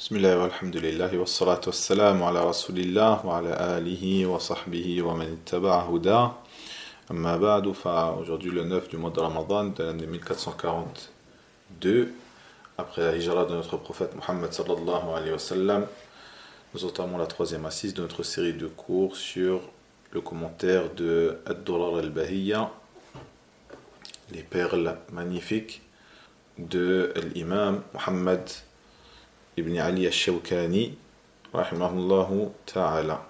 Bismillah wa alhamdulillahi wa salatu wa salamu ala rasulillah wa ala alihi wa sahbihi wa man ittaba'a huda. Amma ba'du, aujourd'hui le 9 du mois de Ramadan de l'année 1442, après la hijra de notre prophète Muhammad sallallahu alayhi wa sallam, nous entamons la troisième assise de notre série de cours sur le commentaire de Ad-Durara al-Bahiyya, les perles magnifiques de l'imam Muhammad ibn Ali al-Shawkani, rahimahullahu ta'ala.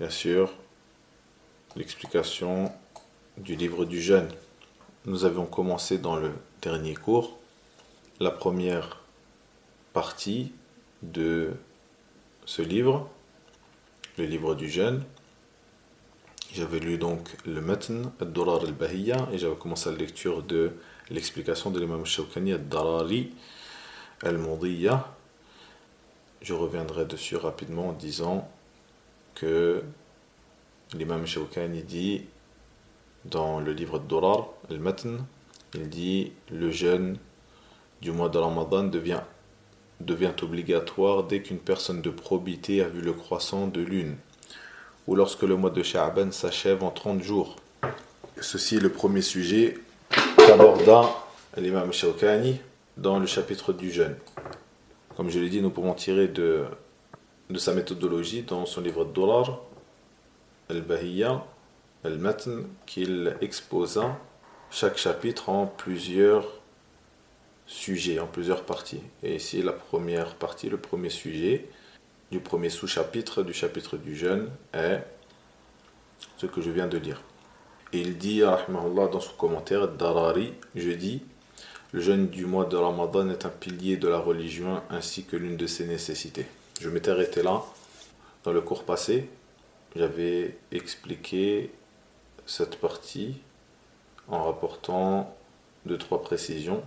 Bien sûr, l'explication du livre du jeûne. Nous avions commencé dans le dernier cours la première partie de ce livre, le livre du jeûne. J'avais lu donc le matn, Ad-Durara al-Bahiyya, et j'avais commencé la lecture de l'explication de l'imam al-Shawkani, Ad-Darari, Al-Maudiya. Je reviendrai dessus rapidement en disant que l'imam Shawkani dit dans le livre Ad-Durar al-Matn, il dit le jeûne du mois de Ramadan devient obligatoire dès qu'une personne de probité a vu le croissant de lune ou lorsque le mois de Sha'ban s'achève en 30 jours. Ceci est le premier sujet qu'aborda l'imam Shawkani dans le chapitre du jeûne. Comme je l'ai dit, nous pourrons tirer de sa méthodologie dans son livre Ad-Durar al-Bahiyya, al-Matn, qu'il exposa chaque chapitre en plusieurs sujets, en plusieurs parties. Et ici, la première partie, le premier sujet du premier sous-chapitre du chapitre du jeûne est ce que je viens de lire. Et il dit, rahimahullah, dans son commentaire, Ad-Darari, je dis: le jeûne du mois de Ramadan est un pilier de la religion ainsi que l'une de ses nécessités. Je m'étais arrêté là dans le cours passé. J'avais expliqué cette partie en rapportant 2-3 précisions.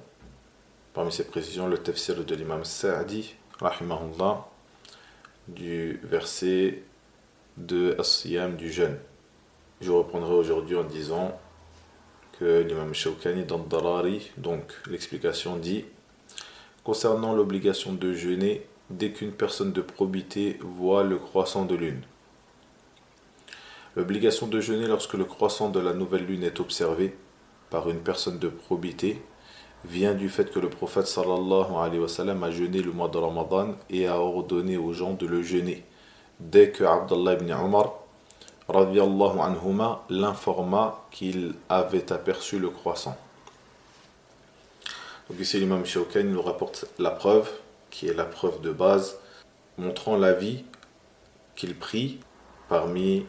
Parmi ces précisions, le tafsir de l'imam Sa'adi, rahimahullah, du verset de As-Siyam, du jeûne. Je reprendrai aujourd'hui en disant que l'imam Shawkani dans Ad-Darari, donc l'explication, dit: concernant l'obligation de jeûner dès qu'une personne de probité voit le croissant de lune. L'obligation de jeûner lorsque le croissant de la nouvelle lune est observé par une personne de probité vient du fait que le prophète sallallahu alayhi wa sallam a jeûné le mois de Ramadan et a ordonné aux gens de le jeûner, dès que Abdullah ibn Umar radiyallahu anhuma l'informa qu'il avait aperçu le croissant. Donc ici l'imam Shawkani nous rapporte la preuve, qui est la preuve de base, montrant l'avis qu'il prit parmi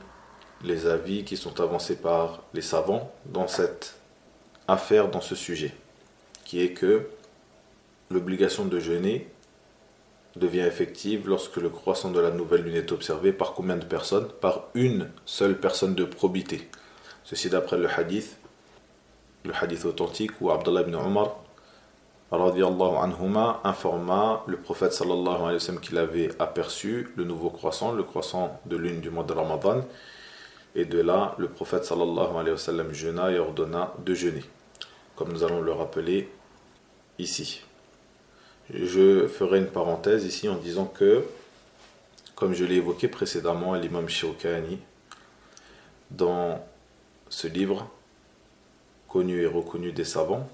les avis qui sont avancés par les savants dans cette affaire, dans ce sujet, qui est que l'obligation de jeûner devient effective lorsque le croissant de la nouvelle lune est observé par combien de personnes? Par une seule personne de probité. Ceci d'après le hadith authentique où Abdullah ibn Umar radiyallahu anhuma informa le prophète sallallahu alayhi wa sallam qu'il avait aperçu le nouveau croissant, le croissant de lune du mois de Ramadan. Et de là, le prophète sallallahu alayhi wa sallam jeûna et ordonna de jeûner, comme nous allons le rappeler ici. Je ferai une parenthèse ici en disant que, comme je l'ai évoqué précédemment, l'imam Shawkani, dans ce livre connu et reconnu des savants,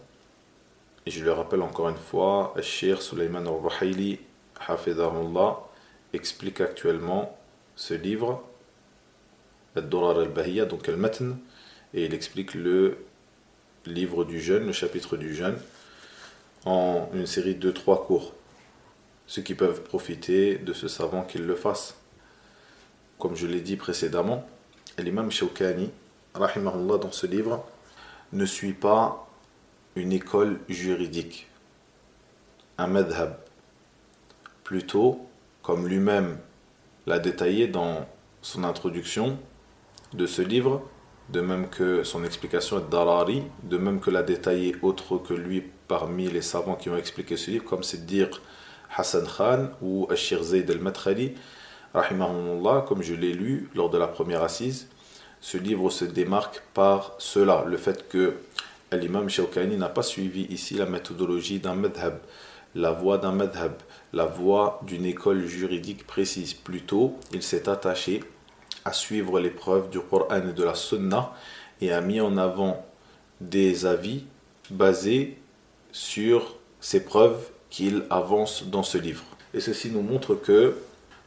et je le rappelle encore une fois, al-Cheikh Sulayman ar-Ruhayli, hafidahullah, explique actuellement ce livre Ad-Durara al-Bahiyya, donc al-Matn, et il explique le livre du jeûne, le chapitre du jeûne, en une série de 3 cours. Ceux qui peuvent profiter de ce savant, qu'ils le fassent. Comme je l'ai dit précédemment, l'imam Shawkani, rahimahullah, dans ce livre, ne suit pas une école juridique, un madhab. Plutôt, comme lui-même l'a détaillé dans son introduction de ce livre, de même que son explication Ad-Darari, de même que l'a détaillé autre que lui parmi les savants qui ont expliqué ce livre, comme c'est dire Hassan Khan ou al-Shaykh Zayd al-Madkhali, rahimahullah, comme je l'ai lu lors de la première assise. Ce livre se démarque par cela, le fait que l'imam Shawkani n'a pas suivi ici la méthodologie d'un madhab. la voie d'un madhab, la voie d'une école juridique précise. Plutôt, il s'est attaché à suivre les preuves du Coran et de la Sunna et a mis en avant des avis basés sur ces preuves qu'il avance dans ce livre. Et ceci nous montre que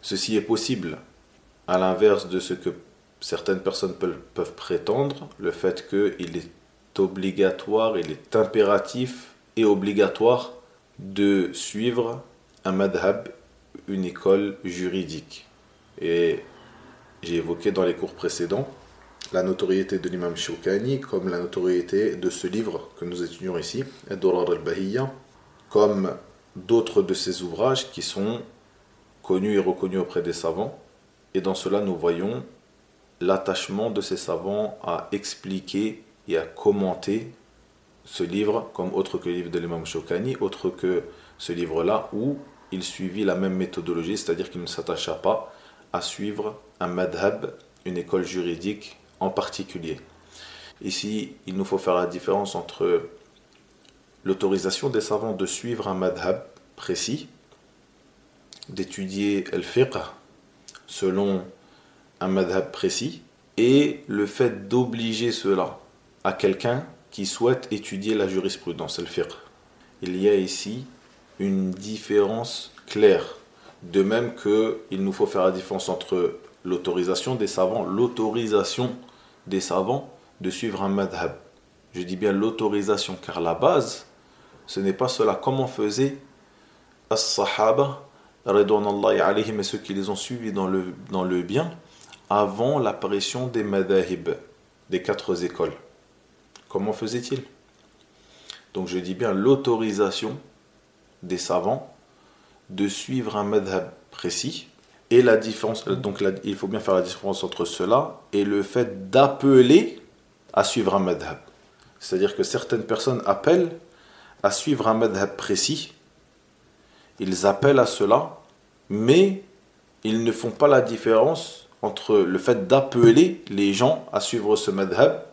ceci est possible, à l'inverse de ce que certaines personnes peuvent prétendre, le fait qu'il est obligatoire, il est impératif et obligatoire de suivre un madhab, une école juridique. Et j'ai évoqué dans les cours précédents la notoriété de l'imam Shawkani, comme la notoriété de ce livre que nous étudions ici, Ad-Durara al-Bahiyya, comme d'autres de ses ouvrages qui sont connus et reconnus auprès des savants. Et dans cela, nous voyons l'attachement de ces savants à expliquer et à commenter ce livre, comme autre que le livre de l'imam Shawkani, autre que ce livre-là, où il suivit la même méthodologie, c'est-à-dire qu'il ne s'attacha pas à suivre un madhab, une école juridique en particulier. Ici, il nous faut faire la différence entre l'autorisation des savants de suivre un madhab précis, d'étudier al-fiqh selon un madhab précis, et le fait d'obliger cela à quelqu'un qui souhaite étudier la jurisprudence, al-fiqh. Il y a ici une différence claire, de même qu'il nous faut faire la différence entre l'autorisation des savants de suivre un madhab. Je dis bien l'autorisation, car la base, ce n'est pas cela. Comment faisaient as-sahaba, radhiyallahu alayhim, et ceux qui les ont suivis dans le bien, avant l'apparition des madhahib, des quatre écoles? Comment faisaient-ils? Donc je dis bien l'autorisation des savants de suivre un madhab précis. Et la différence, donc il faut bien faire la différence entre cela et le fait d'appeler à suivre un madhab. C'est-à-dire que certaines personnes appellent à suivre un madhab précis, ils appellent à cela, mais ils ne font pas la différence entre le fait d'appeler les gens à suivre ce madhab,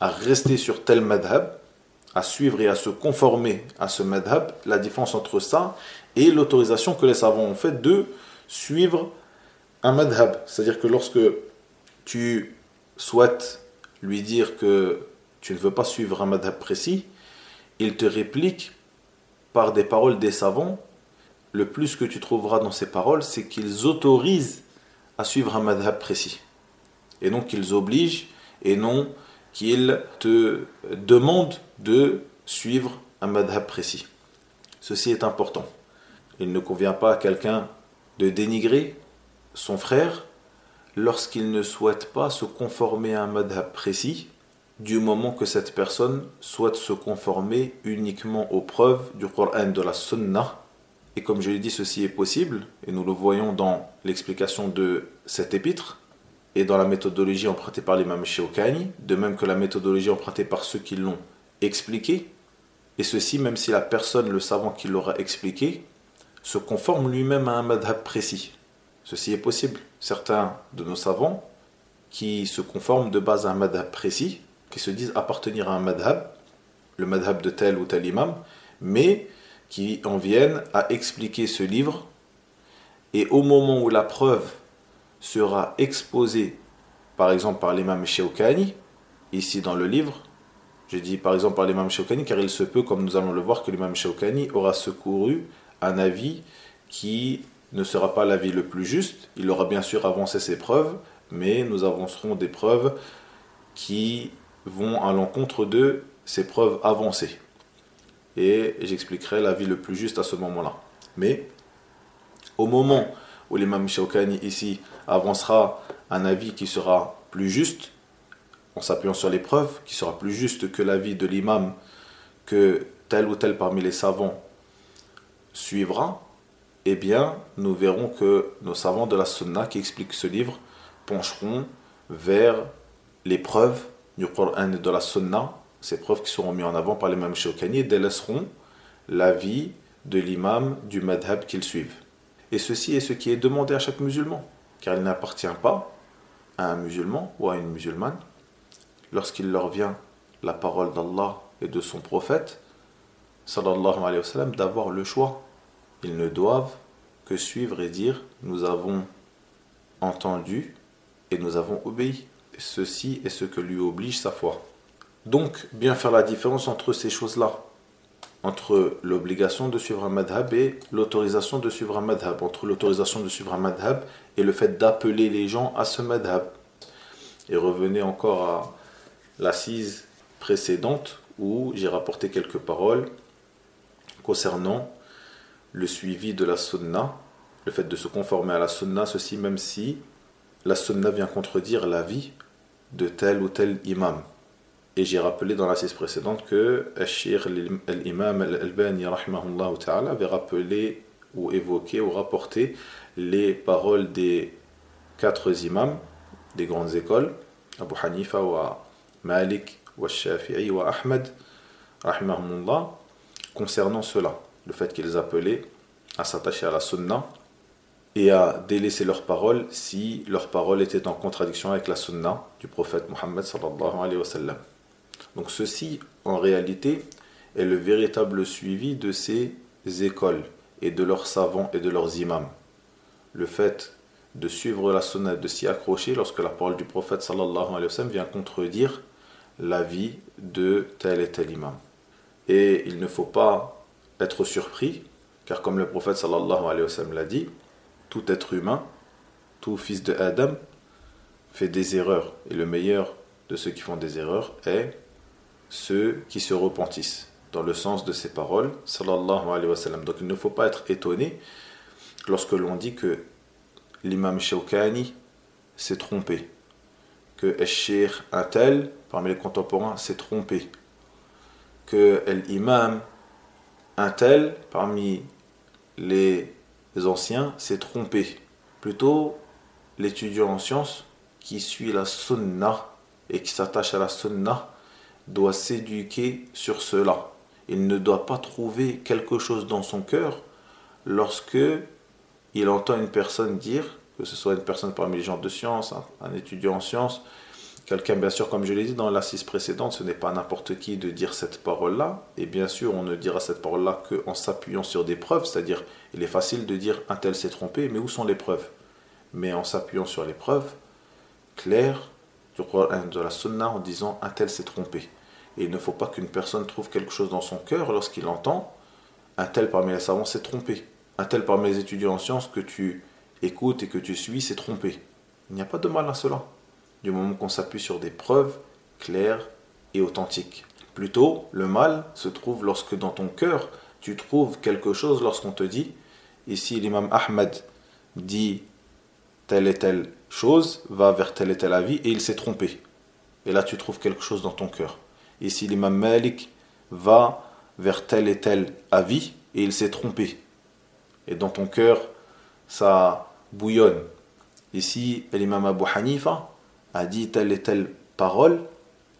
à rester sur tel madhab, à suivre et à se conformer à ce madhab, la différence entre ça et l'autorisation que les savants ont faite de suivre un madhab. C'est-à-dire que lorsque tu souhaites lui dire que tu ne veux pas suivre un madhab précis, il te réplique par des paroles des savants. Le plus que tu trouveras dans ces paroles, c'est qu'ils autorisent à suivre un madhab précis, et non qu'ils obligent, et non qu'ils te demandent de suivre un madhab précis. Ceci est important. Il ne convient pas à quelqu'un de dénigrer son frère lorsqu'il ne souhaite pas se conformer à un madhab précis, du moment que cette personne souhaite se conformer uniquement aux preuves du Coran, de la Sunna. Et comme je l'ai dit, ceci est possible, et nous le voyons dans l'explication de cet épître, et dans la méthodologie empruntée par l'imam Shawkani, de même que la méthodologie empruntée par ceux qui l'ont expliqué, et ceci même si la personne, le savant qui l'aura expliqué, se conforme lui-même à un madhab précis. Ceci est possible. Certains de nos savants qui se conforment de base à un madhab précis, qui se disent appartenir à un madhab, le madhab de tel ou tel imam, mais qui en viennent à expliquer ce livre, et au moment où la preuve sera exposée, par exemple par l'imam Shawkani, ici dans le livre, je dis par exemple par l'imam Shawkani, car il se peut, comme nous allons le voir, que l'imam Shawkani aura secouru un avis qui ne sera pas l'avis le plus juste. Il aura bien sûr avancé ses preuves, mais nous avancerons des preuves qui vont à l'encontre de ces preuves avancées. Et j'expliquerai l'avis le plus juste à ce moment-là. Mais au moment où l'imam Shawkani ici avancera un avis qui sera plus juste, en s'appuyant sur les preuves, qui sera plus juste que l'avis de l'imam que tel ou tel parmi les savants suivra, eh bien, nous verrons que nos savants de la Sunna qui expliquent ce livre pencheront vers les preuves du Coran et de la Sunna, ces preuves qui seront mises en avant par l'imam Shawkani, et délaisseront l'avis de l'imam du madhab qu'ils suivent. Et ceci est ce qui est demandé à chaque musulman, car il n'appartient pas à un musulman ou à une musulmane, lorsqu'il leur vient la parole d'Allah et de son prophète, sallallahu alayhi wa sallam, d'avoir le choix ils ne doivent que suivre et dire « Nous avons entendu et nous avons obéi. » Ceci est ce que lui oblige sa foi. Donc, bien faire la différence entre ces choses-là, entre l'obligation de suivre un madhab et l'autorisation de suivre un madhab, entre l'autorisation de suivre un madhab et le fait d'appeler les gens à ce madhab. Et revenez encore à l'assise précédente où j'ai rapporté quelques paroles concernant le suivi de la sunna, le fait de se conformer à la sunna, ceci même si la sunna vient contredire l'avis de tel ou tel imam. Et j'ai rappelé dans l'assise précédente que Al-Shaykh l'imam Al-Albani rahimahullah ta'ala avait rappelé ou évoqué ou rapporté les paroles des 4 imams des grandes écoles, Abu Hanifa wa Malik wa Shafi'i wa Ahmad rahimahumullah, concernant cela, le fait qu'ils appelaient à s'attacher à la sunna et à délaisser leurs paroles si leurs paroles étaient en contradiction avec la sunna du prophète Muhammad sallallahu alayhi wa sallam. Donc ceci, en réalité, est le véritable suivi de ces écoles et de leurs savants et de leurs imams. Le fait de suivre la sunna, de s'y accrocher lorsque la parole du prophète sallallahu alayhi wa sallam vient contredire l'avis de tel et tel imam. Et il ne faut pas être surpris, car comme le prophète sallallahu alayhi wa sallam l'a dit, tout être humain, tout fils de Adam fait des erreurs, et le meilleur de ceux qui font des erreurs est ceux qui se repentissent, dans le sens de ces paroles sallallahu alayhi wa sallam. Donc il ne faut pas être étonné lorsque l'on dit que l'imam Shawkani s'est trompé, que Al-Shaykh un tel parmi les contemporains s'est trompé, que l'imam un tel parmi les anciens s'est trompé. Plutôt l'étudiant en sciences qui suit la sunna et qui s'attache à la sunna doit s'éduquer sur cela. Il ne doit pas trouver quelque chose dans son cœur lorsque il entend une personne dire, que ce soit une personne parmi les gens de science, un étudiant en sciences, quelqu'un, bien sûr, comme je l'ai dit dans l'assise précédente, ce n'est pas n'importe qui de dire cette parole-là. Et bien sûr, on ne dira cette parole-là qu'en s'appuyant sur des preuves. C'est-à-dire, il est facile de dire un tel s'est trompé, mais où sont les preuves? Mais en s'appuyant sur les preuves claires de la sunna en disant un tel s'est trompé. Et il ne faut pas qu'une personne trouve quelque chose dans son cœur lorsqu'il entend un tel parmi les savants s'est trompé, un tel parmi les étudiants en sciences que tu écoutes et que tu suis s'est trompé. Il n'y a pas de mal à cela, du moment qu'on s'appuie sur des preuves claires et authentiques. Plutôt, le mal se trouve lorsque dans ton cœur, tu trouves quelque chose lorsqu'on te dit, ici l'imam Ahmad dit telle et telle chose, va vers tel et tel avis, et il s'est trompé. Et là, tu trouves quelque chose dans ton cœur. Ici l'imam Malik va vers tel et tel avis, et il s'est trompé. Et dans ton cœur, ça bouillonne. Ici, l'imam Abu Hanifa a dit telle et telle parole,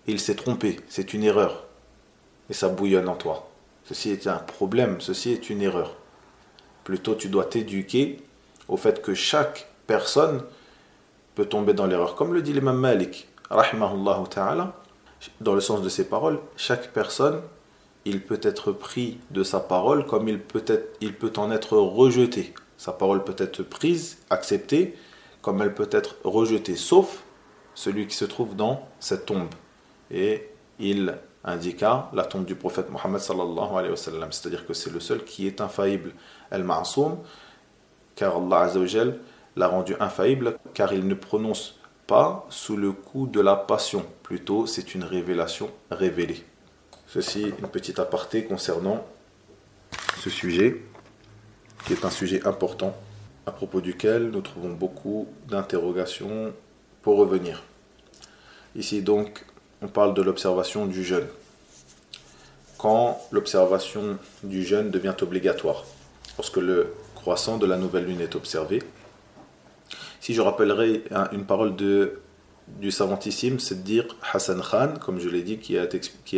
et il s'est trompé, c'est une erreur. Et ça bouillonne en toi. Ceci est un problème, ceci est une erreur. Plutôt, tu dois t'éduquer au fait que chaque personne peut tomber dans l'erreur. Comme le dit l'imam Malik, rahimahullahu ta'ala, dans le sens de ses paroles, chaque personne, il peut être pris de sa parole comme il peut en être rejeté. Sa parole peut être prise, acceptée, comme elle peut être rejetée, sauf celui qui se trouve dans cette tombe. Et il indiqua la tombe du prophète Muhammad sallallahu alayhi wa sallam, c'est-à-dire que c'est le seul qui est infaillible, al-ma'soum, car Allah azza wa jal l'a rendu infaillible, car il ne prononce pas sous le coup de la passion, plutôt c'est une révélation révélée. Ceci, une petite aparté concernant ce sujet, qui est un sujet important, à propos duquel nous trouvons beaucoup d'interrogations. Pour revenir, ici donc, on parle de l'observation du jeûne. Quand l'observation du jeûne devient obligatoire, lorsque le croissant de la nouvelle lune est observé. Si je rappellerai une parole du savantissime, c'est de dire Hassan Khan, comme je l'ai dit, qui a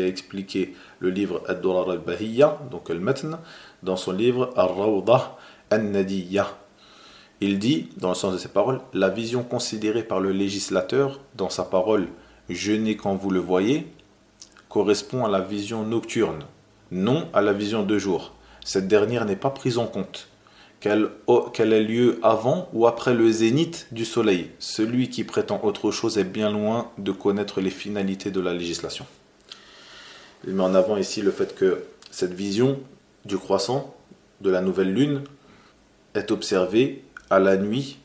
expliqué le livre Ad-Durara al-Bahiyya, donc al-Matn, dans son livre Al-Rawdah al-Nadiyya. Il dit, dans le sens de ses paroles, « La vision considérée par le législateur dans sa parole « Jeûnez quand vous le voyez » correspond à la vision nocturne, non à la vision de jour. Cette dernière n'est pas prise en compte. qu'elle ait lieu avant ou après le zénith du soleil. Celui qui prétend autre chose est bien loin de connaître les finalités de la législation. Il met en avant ici le fait que cette vision du croissant, de la nouvelle lune, est observée à la nuit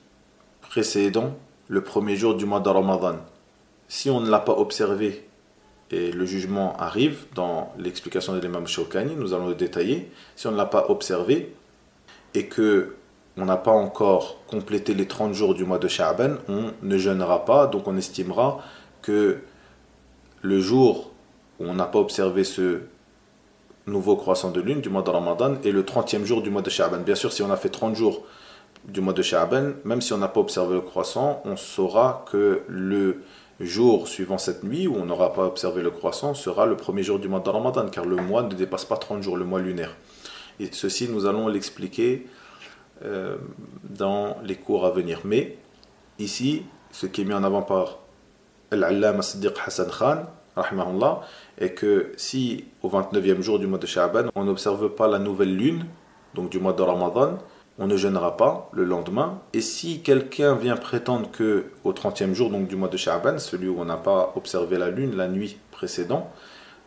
précédant le premier jour du mois de Ramadan. Si on ne l'a pas observé, et le jugement arrive dans l'explication de l'imam Shawkani, nous allons le détailler, si on ne l'a pas observé, et que on n'a pas encore complété les 30 jours du mois de Sha'ban, on ne jeûnera pas, donc on estimera que le jour où on n'a pas observé ce nouveau croissant de lune du mois de Ramadan est le 30e jour du mois de Sha'ban. Bien sûr, si on a fait 30 jours du mois de Sha'ban, même si on n'a pas observé le croissant, on saura que le jour suivant cette nuit où on n'aura pas observé le croissant sera le premier jour du mois de Ramadan, car le mois ne dépasse pas 30 jours, le mois lunaire. Et ceci, nous allons l'expliquer dans les cours à venir. Mais ici, ce qui est mis en avant par Al-Allama Siddiq Hassan Khan, rahimahullah, est que si au 29e jour du mois de Sha'ban, on n'observe pas la nouvelle lune, donc du mois de Ramadan, on ne jeûnera pas le lendemain. Et si quelqu'un vient prétendre qu'au 30e jour donc du mois de Sha'ban, celui où on n'a pas observé la lune la nuit précédente,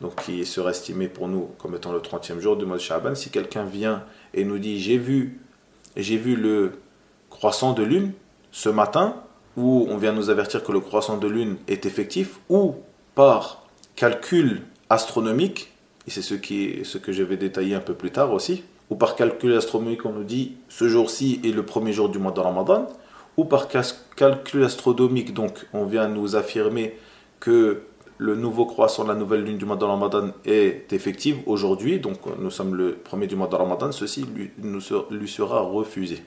donc qui sera estimé pour nous comme étant le 30e jour du mois de Sha'ban, si quelqu'un vient et nous dit « j'ai vu le croissant de lune ce matin » ou on vient nous avertir que le croissant de lune est effectif, ou par calcul astronomique, et c'est ce que je vais détailler un peu plus tard aussi, ou par calcul astronomique on nous dit « ce jour-ci est le premier jour du mois de Ramadan » ou par calcul astronomique, donc on vient nous affirmer que le nouveau croissant, la nouvelle lune du mois de Ramadan est effective aujourd'hui, donc nous sommes le premier du mois de Ramadan, ceci lui sera refusé.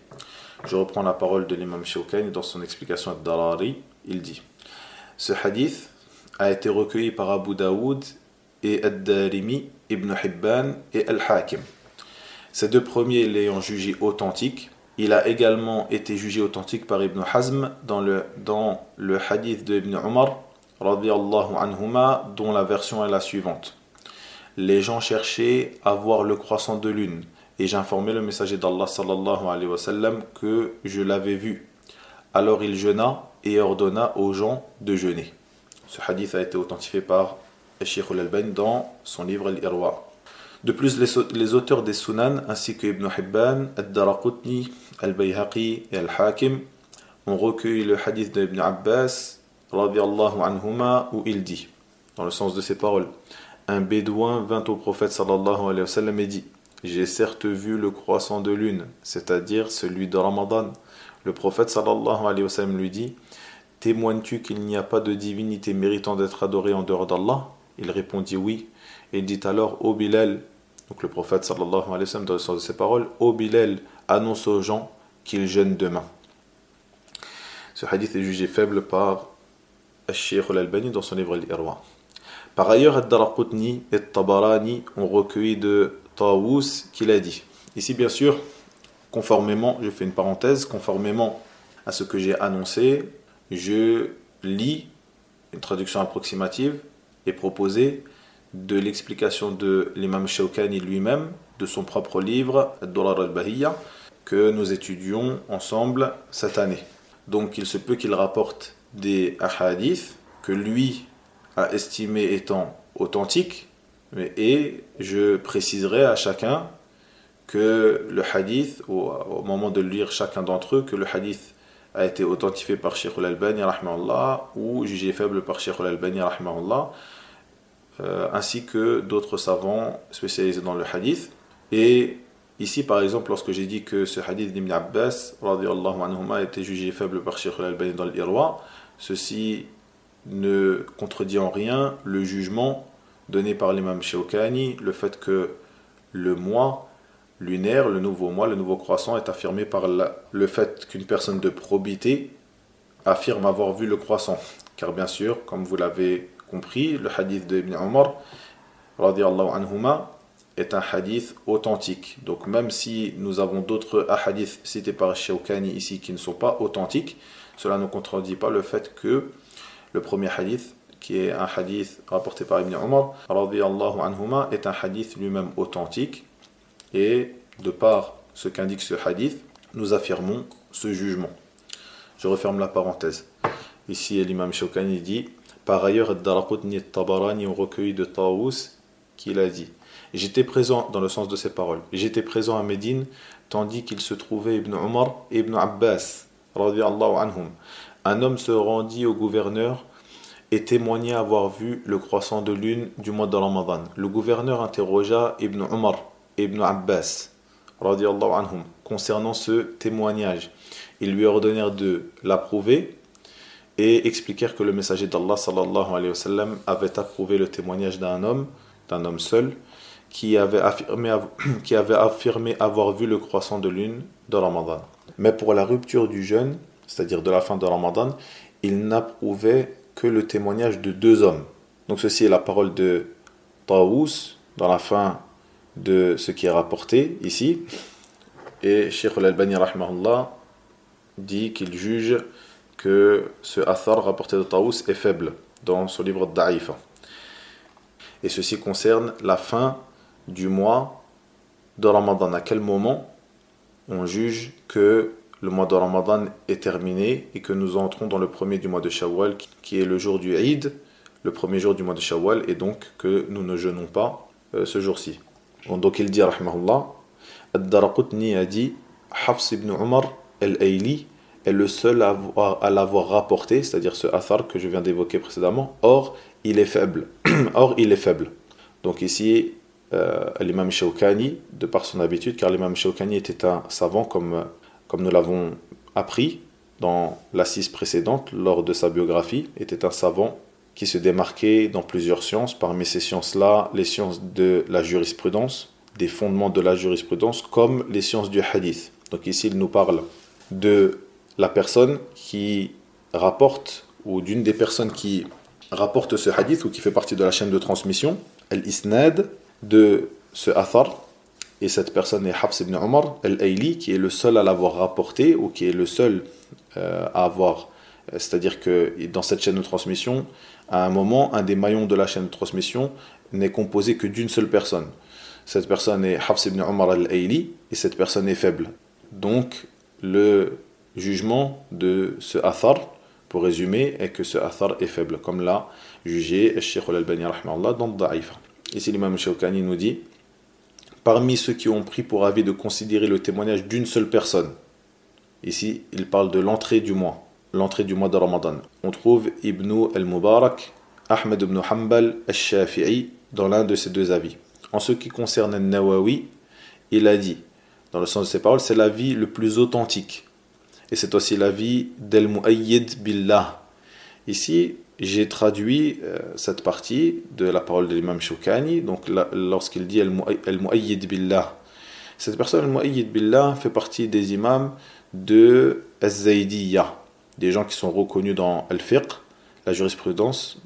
Je reprends la parole de l'imam Shawkani dans son explication Ad-Darari, il dit « Ce hadith a été recueilli par Abu Dawud et Ad-Darimi, Ibn Hibban et Al-Hakim. Ces deux premiers l'ayant jugé authentique, il a également été jugé authentique par Ibn Hazm dans le hadith de Ibn Umar, radiyallahu anhuma, dont la version est la suivante. Les gens cherchaient à voir le croissant de lune, et j'informais le messager d'Allah sallallahu alayhi wa sallam que je l'avais vu. Alors il jeûna et ordonna aux gens de jeûner. » Ce hadith a été authentifié par Cheikh Al-Albani dans son livre Al-Irwa. De plus, les auteurs des Sunan, ainsi que Ibn Hibban, Ad-Daraqutni, Al-Bayhaqi et Al-Hakim, ont recueilli le hadith de Ibn Abbas, radiyallahu anhuma, où il dit, dans le sens de ces paroles, un bédouin vint au prophète sallallahu alayhi wa sallam et dit: j'ai certes vu le croissant de lune, c'est-à-dire celui de Ramadan. Le prophète sallallahu alayhi wa sallam lui dit: témoignes-tu qu'il n'y a pas de divinité méritant d'être adorée en dehors d'Allah? Il répondit oui. Il dit alors: ô Bilal, donc le prophète sallallahu alayhi wa sallam, dans le sens de ces paroles, ô Bilal, annonce aux gens qu'ils jeûnent demain. Ce hadith est jugé faible par Cheikh Al-Albani dans son livre Al-Irwa. Par ailleurs, Ad-Daraqutni et Tabarani ont recueilli de Tawus qu'il a dit. Ici, bien sûr, conformément, je fais une parenthèse, conformément à ce que j'ai annoncé, je lis une traduction approximative et proposée de l'explication de l'imam Shawkani lui-même, de son propre livre, Ad-Durara al-Bahiyya, que nous étudions ensemble cette année. Donc, il se peut qu'il rapporte des hadiths que lui a estimé étant authentiques, et je préciserai à chacun que le hadith, au moment de lire chacun d'entre eux, que le hadith a été authentifié par Cheikh Al-Albani rahmahullah, ou jugé faible par Cheikh Al-Albani rahmahullah, ainsi que d'autres savants spécialisés dans le hadith. Et ici, par exemple, lorsque j'ai dit que ce hadith d'Ibn Abbas radiyallahu anhuma a été jugé faible par Cheikh Al-Albani dans l'Irwa, ceci ne contredit en rien le jugement donné par l'imam Shawkani, le fait que le mois lunaire, le nouveau mois, le nouveau croissant est affirmé par le fait qu'une personne de probité affirme avoir vu le croissant. Car bien sûr, comme vous l'avez compris, le hadith d'Ibn Umar radiyallahu anhuma est un hadith authentique. Donc même si nous avons d'autres hadiths cités par Shawkani ici qui ne sont pas authentiques, cela ne contredit pas le fait que le premier hadith, qui est un hadith rapporté par Ibn Umar radiyallahu anhuma, est un hadith lui-même authentique. Et de par ce qu'indique ce hadith, nous affirmons ce jugement. Je referme la parenthèse. Ici, l'imam Shawkani dit « Par ailleurs, Ad-Daraqutni et Tabarani ont recueilli de Tawus qu'il a dit. J'étais présent, dans le sens de ses paroles, j'étais présent à Médine, tandis qu'il se trouvait Ibn Umar et Ibn Abbas, radiyallahu anhum. Un homme se rendit au gouverneur et témoigna avoir vu le croissant de lune du mois de Ramadan. Le gouverneur interrogea Ibn Umar et Ibn Abbas, radiyallahu anhum, concernant ce témoignage. Ils lui ordonnèrent de l'approuver et expliquèrent que le messager d'Allah, sallallahu alayhi wa sallam, avait approuvé le témoignage d'un homme seul, qui avait affirmé avoir vu le croissant de lune de Ramadan. Mais pour la rupture du jeûne, c'est-à-dire de la fin de Ramadan, il n'approuvait que le témoignage de deux hommes. Donc ceci est la parole de Tawus, dans la fin de ce qui est rapporté ici. Et Cheikh Al-Albani, rahmahullah, dit qu'il juge que ce athar rapporté de Tawus est faible dans son livre Da'ifa. Et ceci concerne la fin du mois de Ramadan. À quel moment on juge que le mois de Ramadan est terminé et que nous entrons dans le premier du mois de Shawwal, qui est le jour du Eid, le premier jour du mois de Shawwal, et donc que nous ne jeûnons pas ce jour-ci. Donc il dit, rahmahullah, Ad-Daraqutni a dit, Hafs ibn Umar al-Ayli est le seul à l'avoir rapporté, c'est-à-dire ce athar que je viens d'évoquer précédemment, or il est faible. Or il est faible. Donc ici, l'imam Shawkani, de par son habitude, car l'imam Shawkani était un savant comme nous l'avons appris dans l'assise précédente, lors de sa biographie, était un savant qui se démarquait dans plusieurs sciences. Parmi ces sciences-là, les sciences de la jurisprudence, des fondements de la jurisprudence, comme les sciences du hadith. Donc ici, il nous parle de la personne qui rapporte, ou d'une des personnes qui rapporte ce hadith, ou qui fait partie de la chaîne de transmission, al-isnad, de ce athar. Et cette personne est Hafs ibn Umar al-Ayli, qui est le seul à l'avoir rapporté, ou qui est le seul à avoir. C'est-à-dire que dans cette chaîne de transmission, à un moment, un des maillons de la chaîne de transmission n'est composé que d'une seule personne. Cette personne est Hafs ibn Umar al-Ayli, et cette personne est faible. Donc, le jugement de ce athar, pour résumer, est que ce athar est faible, comme l'a jugé Cheikh Al-Albani rahmahullah dans le Da'if. Ici, l'imam Shawkani nous dit, parmi ceux qui ont pris pour avis de considérer le témoignage d'une seule personne, ici, il parle de l'entrée du mois de Ramadan. On trouve Ibn al-Mubarak, Ahmad ibn Hanbal, al-Shafi'i, dans l'un de ces deux avis. En ce qui concerne Nawawi, il a dit, dans le sens de ses paroles, c'est l'avis le plus authentique. Et c'est aussi l'avis d'Al-Mu'ayyid Billah. Ici, j'ai traduit cette partie de la parole de l'imam Shawkani, donc lorsqu'il dit Al-Mu'ayyid Billah. Cette personne, Al-Mu'ayyid Billah, fait partie des imams de al-Zaydiyya, des gens qui sont reconnus dans Al-Fiqh, la jurisprudence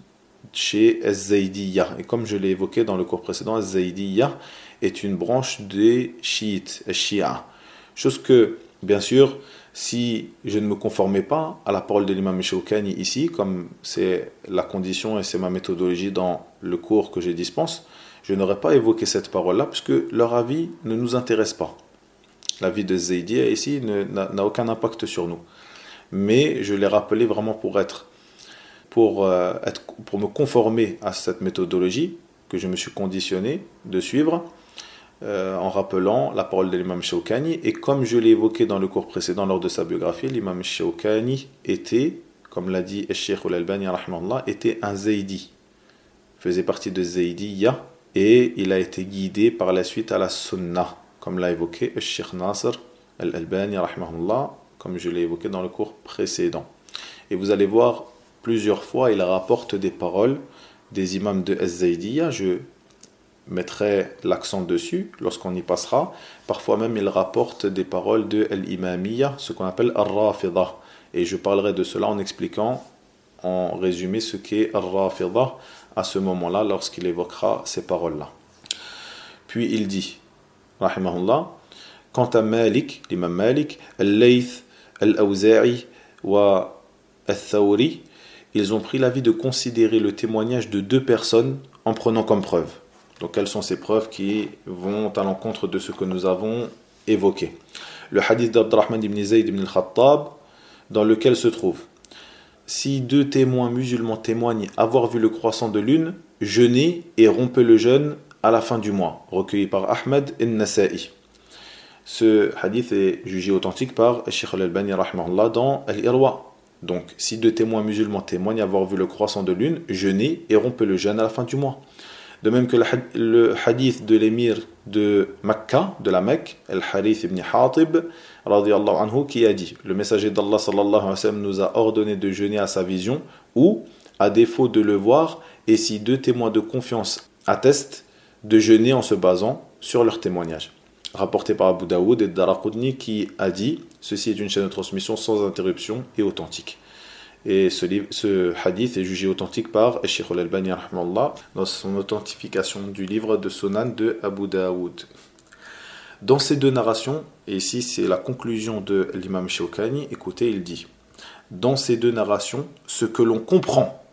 chez al-Zaydiyya. Et comme je l'ai évoqué dans le cours précédent, al-Zaydiyya est une branche des chiites, al-Shia. Chose que, bien sûr, si je ne me conformais pas à la parole de l'imam Shawkani ici, comme c'est la condition et c'est ma méthodologie dans le cours que je dispense, je n'aurais pas évoqué cette parole-là, puisque leur avis ne nous intéresse pas. L'avis de Zaydiyya ici n'a aucun impact sur nous. Mais je l'ai rappelé vraiment pour me conformer à cette méthodologie que je me suis conditionné de suivre, en rappelant la parole de l'imam Shawkani. Et comme je l'ai évoqué dans le cours précédent lors de sa biographie, l'imam Shawkani était, comme l'a dit Cheikh Al-Albani rahmahullah, était un Zaydi, faisait partie de Zaydiyya, et il a été guidé par la suite à la Sunna, comme l'a évoqué Cheikh Nasser Al-Albani rahmahullah, comme je l'ai évoqué dans le cours précédent. Et vous allez voir, plusieurs fois, il rapporte des paroles des imams de Zaydiyya. Je mettrait l'accent dessus lorsqu'on y passera. Parfois même, il rapporte des paroles de l'imamiyya, ce qu'on appelle al-rafida. Et je parlerai de cela en expliquant, en résumé, ce qu'est al-rafida à ce moment-là, lorsqu'il évoquera ces paroles-là. Puis il dit, rahimahullah, quant à Malik, l'imam Malik, al-Layth, al-Awza'i wa al-Thawri, ils ont pris l'avis de considérer le témoignage de deux personnes en prenant comme preuve. Donc, quelles sont ces preuves qui vont à l'encontre de ce que nous avons évoqué? le hadith d'Abdurrahman ibn Zayd ibn al-Khattab, dans lequel se trouve: si deux témoins musulmans témoignent avoir vu le croissant de lune, jeûnez et rompez le jeûne à la fin du mois, recueilli par Ahmad et Nasa'i. Ce hadith est jugé authentique par Sheikh Al-Albani rahmahullah dans Al-Irwa. Donc, si deux témoins musulmans témoignent avoir vu le croissant de lune, jeûnez et rompez le jeûne à la fin du mois. De même que le hadith de l'émir de Mecca, de la Mecque, Al-Harith ibn Hatib, radiyallahu anhu, qui a dit: le messager d'Allah sallallahu alayhi wa sallam nous a ordonné de jeûner à sa vision, ou, à défaut de le voir, et si deux témoins de confiance attestent, de jeûner en se basant sur leur témoignage. Rapporté par Abu Dawud et Ad-Daraqutni, qui a dit: ceci est une chaîne de transmission sans interruption et authentique. Et ce hadith est jugé authentique par Sheikh Al-Albani rahmahullah dans son authentification du livre de Sunan de Abu Dawud. Dans ces deux narrations, et ici c'est la conclusion de l'imam Shawkani, écoutez, il dit: dans ces deux narrations, ce que l'on comprend,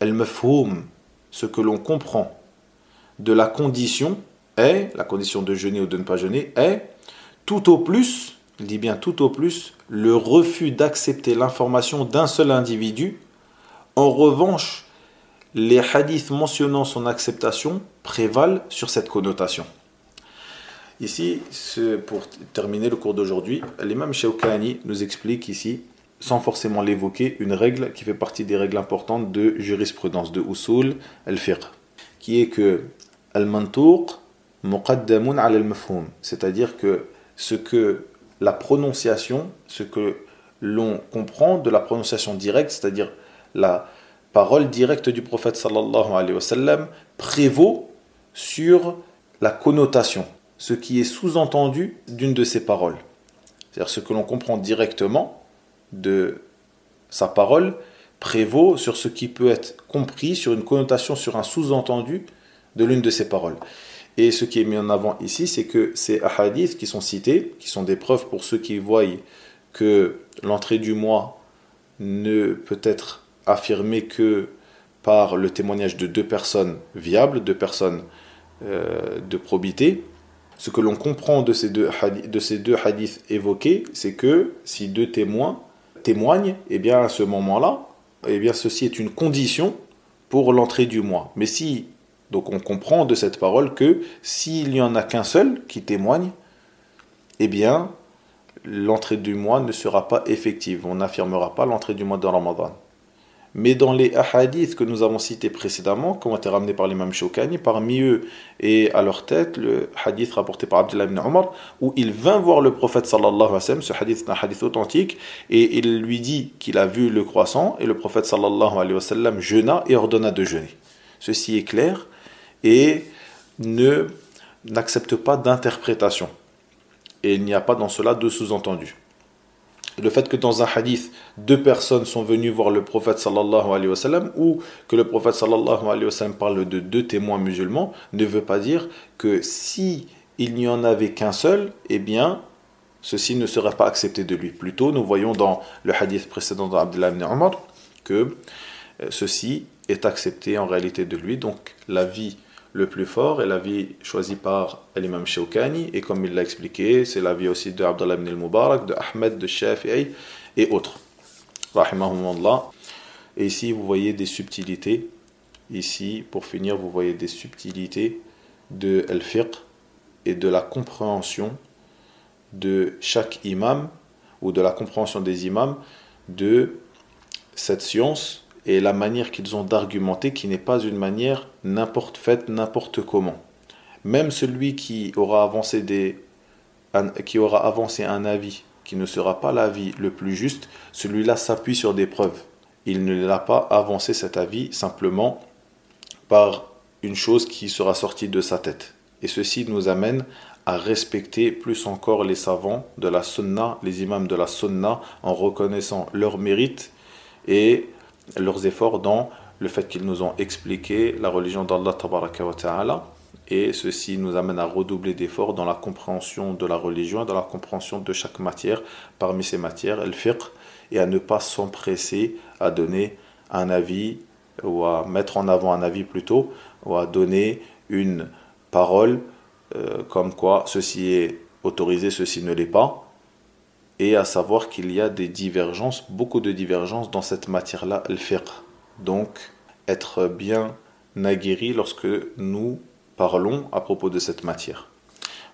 al-mafhoum, ce que l'on comprend de la condition est, la condition de jeûner ou de ne pas jeûner est, tout au plus, il dit bien tout au plus, le refus d'accepter l'information d'un seul individu. En revanche, les hadiths mentionnant son acceptation prévalent sur cette connotation. Ici, pour terminer le cours d'aujourd'hui, l'imam Shawkani nous explique ici, sans forcément l'évoquer, une règle qui fait partie des règles importantes de jurisprudence, de usul al-fiqh, qui est que al-mantuq muqaddamun ala al-mafhum, c'est-à-dire que ce que la prononciation, ce que l'on comprend de la prononciation directe, c'est-à-dire la parole directe du prophète sallallahu alayhi wa sallam, prévaut sur la connotation, ce qui est sous-entendu d'une de ses paroles. C'est-à-dire ce que l'on comprend directement de sa parole prévaut sur ce qui peut être compris, sur une connotation, sur un sous-entendu de l'une de ses paroles. Et ce qui est mis en avant ici, c'est que ces hadiths qui sont cités, qui sont des preuves pour ceux qui voient que l'entrée du mois ne peut être affirmée que par le témoignage de deux personnes viables, deux personnes de probité. Ce que l'on comprend de ces deux hadiths évoqués, c'est que si deux témoins témoignent, eh bien à ce moment-là, eh bien ceci est une condition pour l'entrée du mois. Mais si... Donc on comprend de cette parole que s'il n'y en a qu'un seul qui témoigne, eh bien l'entrée du mois ne sera pas effective. On n'affirmera pas l'entrée du mois de Ramadan. Mais dans les hadiths que nous avons cités précédemment, qui ont été ramenés par l'imam Shawkani, parmi eux et à leur tête le hadith rapporté par Abdullah ibn Umar, où il vint voir le prophète sallallahu alayhi wa sallam, ce hadith est un hadith authentique, et il lui dit qu'il a vu le croissant, et le prophète sallallahu alayhi wa sallam jeûna et ordonna de jeûner. Ceci est clair et n'accepte pas d'interprétation. Et il n'y a pas dans cela de sous-entendu. Le fait que dans un hadith, deux personnes sont venues voir le prophète sallallahu alayhi wa sallam, ou que le prophète sallallahu alayhi wa sallam parle de deux témoins musulmans, ne veut pas dire que si il n'y en avait qu'un seul, eh bien, ceci ne serait pas accepté de lui. Plutôt, nous voyons dans le hadith précédent d'Abdullah ibn Umar que ceci est accepté en réalité de lui. Donc, l'avis le plus fort est l'avis choisi par l'imam Shawkani, et comme il l'a expliqué, c'est l'avis aussi de Abdullah ibn al-Mubarak, de Ahmad, de Shafi'i et autres. Rahimahumullah. Et ici, vous voyez des subtilités. Ici, pour finir, vous voyez des subtilités de al-fiqh et de la compréhension de chaque imam, ou de la compréhension des imams de cette science, et la manière qu'ils ont d'argumenter, qui n'est pas une manière n'importe comment. Même celui qui aura avancé un avis qui ne sera pas l'avis le plus juste, celui-là s'appuie sur des preuves. Il ne l'a pas avancé cet avis simplement par une chose qui sera sortie de sa tête. Et ceci nous amène à respecter plus encore les savants de la sunna, les imams de la sunna, en reconnaissant leur mérite et leurs efforts dans le fait qu'ils nous ont expliqué la religion d'Allah tabaraka wa ta'ala, et ceci nous amène à redoubler d'efforts dans la compréhension de la religion, dans la compréhension de chaque matière parmi ces matières, al-fiqh, et à ne pas s'empresser à donner un avis, ou à mettre en avant un avis plutôt, ou à donner une parole comme quoi ceci est autorisé, ceci ne l'est pas, et à savoir qu'il y a des divergences, beaucoup de divergences dans cette matière-là, al-fiqh. Donc, être bien aguerri lorsque nous parlons à propos de cette matière.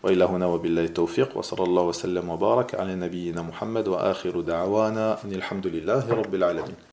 وإلهنا وبالله التوفيق وصلى الله وسلم وبارك على نبينا محمد وآخر دعوانا أن الحمد لله رب العالمين.